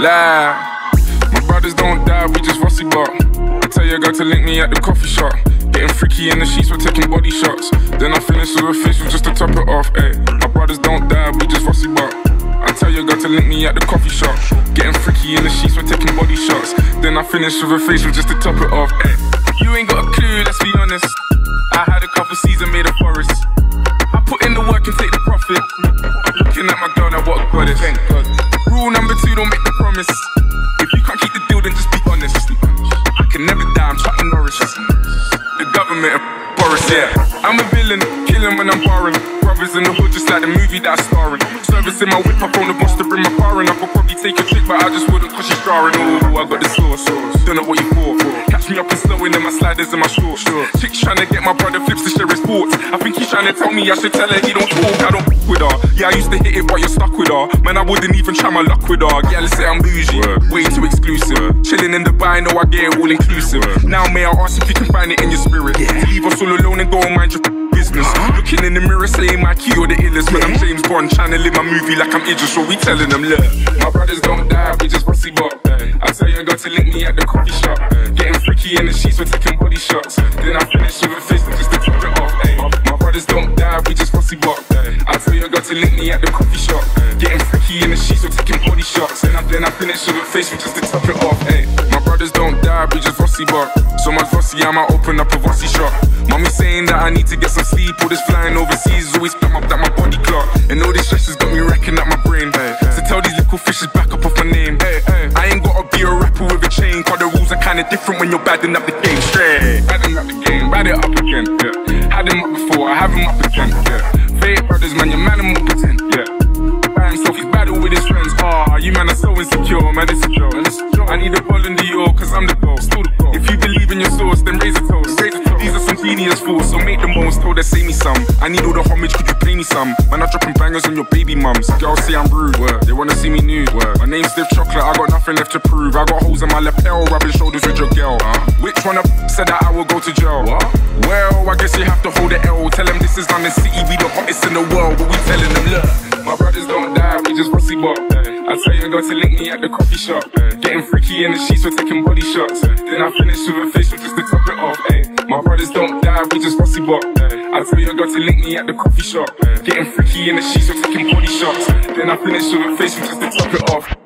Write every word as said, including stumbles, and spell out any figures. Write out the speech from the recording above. Live. My brothers don't die, we just Vossi Bop. I tell your girl to link me at the coffee shop. Getting freaky in the sheets, we're taking body shots. Then I finish with a facial just to top it off, ayy. My brothers don't die, we just Vossi Bop. I tell your girl to link me at the coffee shop. Getting freaky in the sheets, we're taking body shots. Then I finish with a facial just to top it off, ayy. You ain't got a clue, let's be honest. I had a couple seasons made of forest. I put in the work and take the profit. Looking at my girl, now what a goddess. Thank God. Rule number two, don't make the promise. If you can't keep the deal, then just be honest. I can never die, I'm Chuck Norris. The government of Boris, yeah. I'm a villain, killing when I'm borrowing. Brothers in the hood, just like the movie that I'm starring. Servicing my whip, I phone the boss to bring my car in. I could probably take a trick, but I just wouldn't, cause she's jarring. Oh, I got the sauce, don't know what you for. Catch me up and snowing in my sliders and my shorts. Chick's trying to get my brother flips to share his thoughts. I think he's trying to tell me I should tell her he don't talk. I don't with her. Yeah, I used to hit it, but you're stuck with her. Man, I wouldn't even try my luck with her. Yeah, let's say I'm bougie, way too exclusive. Chilling in Dubai, know I get it all inclusive. Now may I ask if you can find it in your spirit? Leave us all alone and go and mind your business. Looking in the mirror, saying my key or the illest. Man, I'm James Bond, trying to live my movie like I'm Idris. So we telling them, look, my brothers don't die, we just Vossi Bop. I tell you, got to link me at the coffee shop. Getting freaky in the sheets, we're taking body shots. Then I finish with a fist just to drop it off. Ayy. My brothers don't die, we just Vossi Bop. I tell you, got to link me at the coffee shop. Getting freaky in the sheets, we're taking body shots. And then I finish with a fist just to top it off. Ayy. My brothers don't die, we just Vossi Bop. So much Vossi, I might open up a Vossi shop. Mommy saying that I need to get some sleep. All this flying overseas always spam up that my body clock. And all this stress has got me racking up my brain. So tell these little fishes back up off my name. I ain't gotta be a rapper with a chain, cause the rules are kinda different when you're badding up the game. Straight badding up the game, ride it up again, yeah. Had him up before, I have him up again, yeah. Fake brothers, man, your man and more pretend, yeah. By himself, he's battle with his friends. Ah, oh, you man are so insecure, man, it's a joke. I need a ball in the yard, cause I'm the goal. Still the goal. If you believe in your source, then raise a toast. These are some genius fools, so make the most. Told her, say me some. I need all the homage, could you pay me some? Man, I'm dropping bangers on your baby mums. Girls say I'm rude, word. They wanna see me nude, word. My name's Steve Chocolate, I got nothing left to prove. I got holes in my lapel, rubbing shoulders with your girl. Huh? Which one of said that I will go to jail? What? Well, I guess you have to hold the L. Tell them this is London City, we the hottest in the world. But we telling them, look, my brothers don't die, we just Vossi Bop. I tell you, got to link me at the coffee shop. Getting freaky in the sheets, we're taking body shots. Then I finish with a facial just to top it off, ayy. My brothers don't die, we just Vossi Bop. I tell you, got to link me at the coffee shop. Getting freaky in the sheets, we're taking body shots. Then I finish with a facial just to top it off.